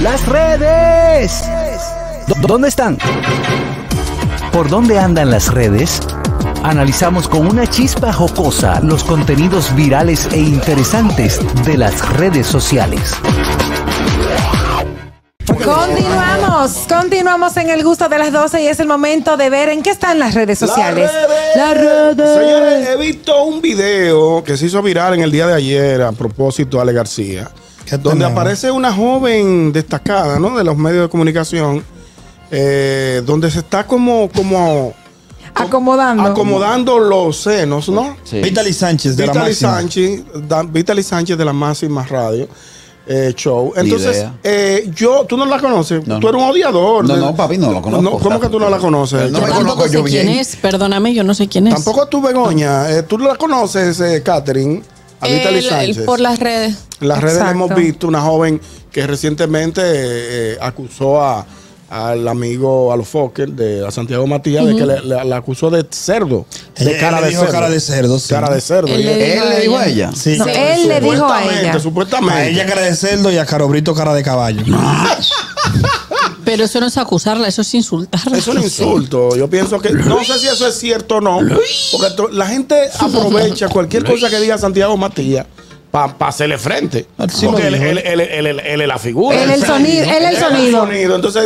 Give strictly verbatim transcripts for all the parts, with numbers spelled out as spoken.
Las redes. ¿Dónde están? ¿Por dónde andan las redes? Analizamos con una chispa jocosa los contenidos virales e interesantes de las redes sociales. Continuamos, continuamos en el gusto de las doce y es el momento de ver en qué están las redes sociales. Las redes. Las redes. Señores, he visto un video que se hizo viral en el día de ayer a propósito de Ale García, donde aparece una joven destacada, ¿no?, de los medios de comunicación, eh, donde se está como... como acomodando. Acomodando los senos, ¿no? Sí. Vitaly Sánchez de la máxima. Sánchez, da, Vitaly Sánchez de la máxima radio. Eh, show. Entonces, eh, yo, tú no la conoces. No, tú eres un odiador. No, no, papi, no la conozco. No, ¿cómo que tú no la conoces? No, yo no conozco yo bien. Quién es. Perdóname, yo no sé quién es. Tampoco tú, Begoña. Eh, tú la conoces, eh, Catherine. A Vitaly Sánchez. Por las redes. Las redes la hemos visto. Una joven que recientemente eh, acusó a. al amigo, a los Fokker, de a Santiago Matías, uh-huh. de que le, le, le acusó de cerdo. De él, cara, él de dijo cerdo. cara de cerdo. Sí. Cara de cerdo. Él, él, él le dijo a ella. Sí. No, sí. Él le dijo a ella. Supuestamente. A ella cara de cerdo y a Carobrito cara de caballo. Pero eso no es acusarla, eso es insultarla. Eso es un insulto. Yo pienso que... No sé si eso es cierto o no. Porque la gente aprovecha cualquier cosa que diga Santiago Matías para pa hacerle frente. Sí, porque él es él, él, él, él, él, él la figura. Él es el sonido. Él es el sonido. sonido. Entonces,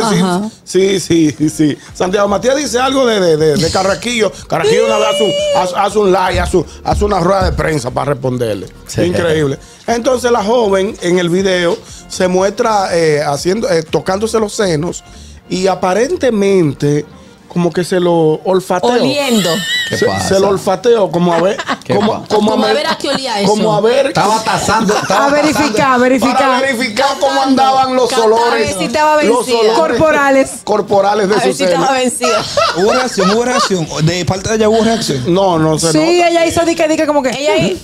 sí, sí, sí, sí. Santiago Matías dice algo de, de, de, de Carraquillo. Carraquillo una vez hace, hace un like, hace, hace una rueda de prensa para responderle. Sí. Increíble. Entonces, la joven en el video se muestra eh, haciendo, eh, tocándose los senos y aparentemente... Como que se lo olfateó. Oliendo. ¿Qué se, pasa? Se lo olfateó, como a ver. Como, como, como a ver a qué olía eso. Como a ver. Estaba tasando. Estaba a verificar, verificar. Para verificar tasando, cómo andaban los olores. Si los olores corporales. Corporales de a ver su si estaba vencida. ¿Hubo reacción? ¿Hubo reacción? ¿De parte de ella hubo reacción? No, no sé. Sí, no. Ella hizo dique, dique, como que. Ella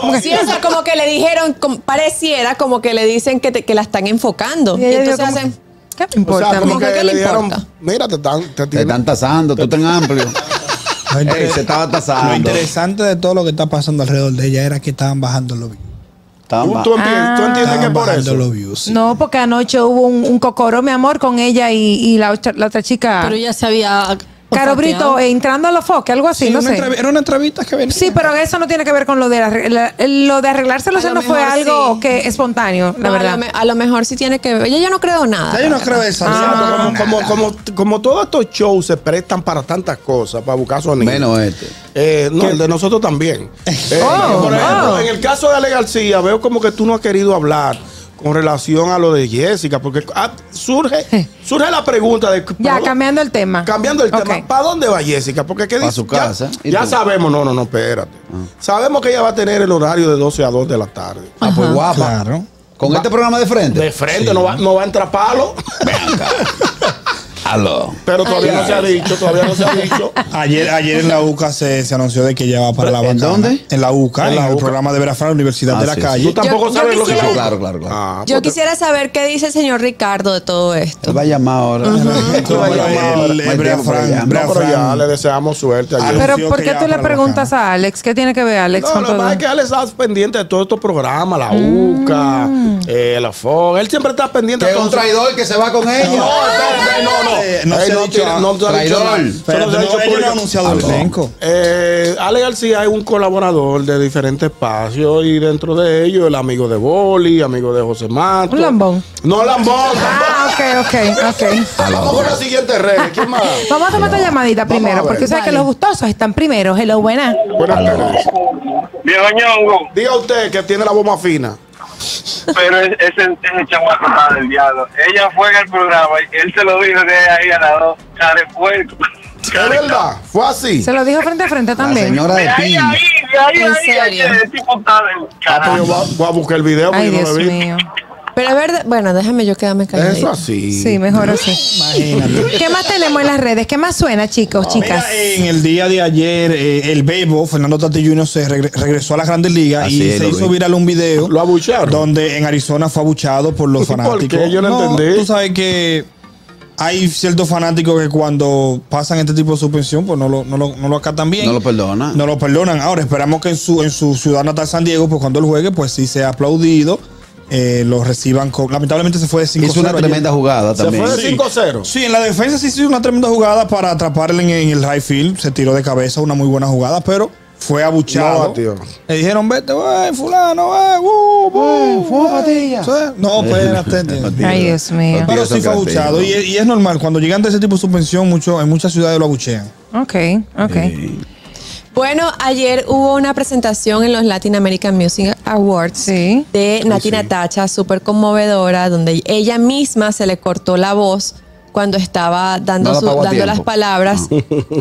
como que, sí, o sea, como que le dijeron, como, pareciera como que le dicen que, te, que la están enfocando. Y, y entonces hacen. ¿Qué me importa? O sea, como que ¿Qué le, le importa? Dijeron, mira, te están, te te están tasando, tú tan amplio. Ey, se estaba tasando. Lo interesante de todo lo que está pasando alrededor de ella era que estaban bajando los views. ¿Tú, tú, ah, ¿Tú entiendes que por eso? Los views, sí. No, porque anoche hubo un, un cocoró, mi amor, con ella y, y la, otra, la otra chica. Pero ella sabía... Carobrito, eh, entrando a los F O G, algo así, sí, no sé. Era una entrevista que venía. Sí, pero eso no tiene que ver con lo de la, lo de arreglarse los senos, fue algo sí. que espontáneo, la no, verdad. A lo, me, a lo mejor sí tiene que ver. Yo ya no creo nada. Yo no verdad. creo eso. Ah, no, como, como, como, como todos estos shows se prestan para tantas cosas, para buscar sonido. Menos este. Eh, no, el de nosotros también. eh, oh, por ejemplo, oh. En el caso de Ale García, veo como que tú no has querido hablar con relación a lo de Jessica, porque surge surge la pregunta de... Ya, cambiando el tema. Cambiando el tema. Okay. ¿Para dónde va Jessica? Porque ¿qué dice? Para su casa. Ya, ya sabemos, no, no, no, espérate. Ah. Sabemos que ella va a tener el horario de doce a dos de la tarde. Ah, pues guapa. Claro. ¿Con va, este programa de frente? De frente, sí. no, va, no va a entrar palo. Venga. Hello. Pero todavía Ay, no se ha dicho, todavía no se ha dicho. Ayer, ayer en la U C A se, se anunció de que ella va para la banda. ¿En dónde? En la U C A, en, en la el U C A. Programa de Vera Fran, Universidad ah, de la sí, Calle. Tú tampoco yo, sabes yo quisiera, lo que Claro, claro, claro. Ah, yo porque... quisiera saber qué dice el señor Ricardo de todo esto. Él va a llamar ahora. Uh -huh. Vera Fran. No, pero ya le deseamos suerte. Ayer. Pero ¿por qué tú le preguntas a Alex? ¿Qué tiene que ver Alex con todo? Lo que pasa es que Alex está pendiente de todos estos programas, la U C A, la F O G. Él siempre está pendiente. Es un traidor que se va con ella. No, no, no. Eh, no, eh, se no, dicho, tiene, no, traidor. Pero no, no, no anunciado el elenco. Eh, Ale García es un colaborador de diferentes espacios y dentro de ellos el amigo de Boli, amigo de José Mato. Un lambón. No, lambón. Ah, ok, ok, ok. Vamos con la siguiente red. ¿Quién más? Vamos a tomar esta llamadita primero, porque sabes que los gustosos están primero. Hello, buenas. Buenas tardes. Viejo Ñongo. Diga usted que tiene la voz más fina. Pero ese, ese chamaco está del diablo. Ella fue en el programa y él se lo dijo de ahí a las dos. Carepuerco. Es verdad, fue así. Se lo dijo frente a frente también. La señora de Pini. Ahí, ahí, ahí, ahí, el tipo está del carajo. Voy a buscar el video porque yo no lo vi. Pero a ver, bueno, déjame yo quedarme callado. Eso así. Sí, mejor así. Imagínate. ¿Qué más tenemos en las redes? ¿Qué más suena, chicos, no, chicas? Mira, en el día de ayer, eh, el Bebo, Fernando Tati Junior, se regre regresó a las Grandes Ligas así y se hizo vi. viral un video. Lo abucharon. Donde en Arizona fue abuchado por los fanáticos. ¿Por qué? Yo no, no entendí. Tú sabes que hay ciertos fanáticos que cuando pasan este tipo de suspensión, pues no lo, no lo, no lo acatan bien. No lo perdonan. No lo perdonan. Ahora, esperamos que en su, en su ciudad natal, San Diego, pues cuando él juegue, pues sí sea aplaudido. eh, los reciban con... Lamentablemente se fue de cinco cero. Hizo una tremenda ayer. jugada también. Se fue de sí. cinco cero. Sí, en la defensa sí hizo una tremenda jugada para atraparle en, en el high field. Se tiró de cabeza, una muy buena jugada, pero fue abuchado. No, tío. Le dijeron, vete, wey, fulano, wey, uh, uh, wey, patilla. No, espérate. Ay, Dios mío. Pero sí fue abuchado. Y, y es normal, cuando llegan de ese tipo de suspensión, mucho, en muchas ciudades lo abuchean. Ok, ok. Eh. Bueno, ayer hubo una presentación en los Latin American Music Awards sí. de Nati oh, sí. Natasha, súper conmovedora, donde ella misma se le cortó la voz cuando estaba dando, no su, dando las palabras.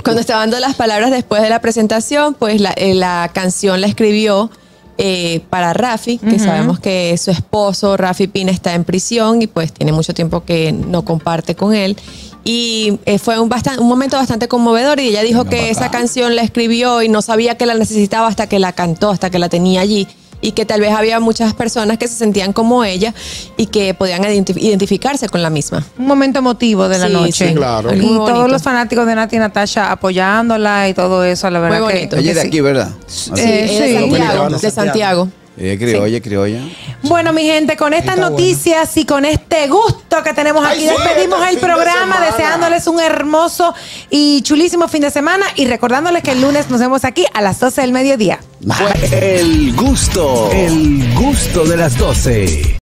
Cuando estaba dando las palabras después de la presentación, pues la, eh, la canción la escribió eh, para Rafi, que uh-huh. sabemos que su esposo, Rafi Pina, está en prisión y pues tiene mucho tiempo que no comparte con él. Y eh, fue un, bastante, un momento bastante conmovedor y ella dijo que esa canción la escribió y no sabía que la necesitaba hasta que la cantó, hasta que la tenía allí, y que tal vez había muchas personas que se sentían como ella y que podían identif identificarse con la misma. Un momento emotivo de la sí, noche. Sí, claro. Y todos los fanáticos de Nati y Natasha apoyándola y todo eso, la verdad. Muy bonito. Que, ella es de sí. aquí, ¿verdad? Sí, eh, sí. De Santiago. De Santiago. Ella criolla, sí. criolla. Bueno, mi gente, con estas Está noticias buena. y con este gusto que tenemos aquí, despedimos el programa de deseándoles un hermoso y chulísimo fin de semana y recordándoles que el lunes nos vemos aquí a las doce del mediodía. Bye. El gusto, el gusto de las doce.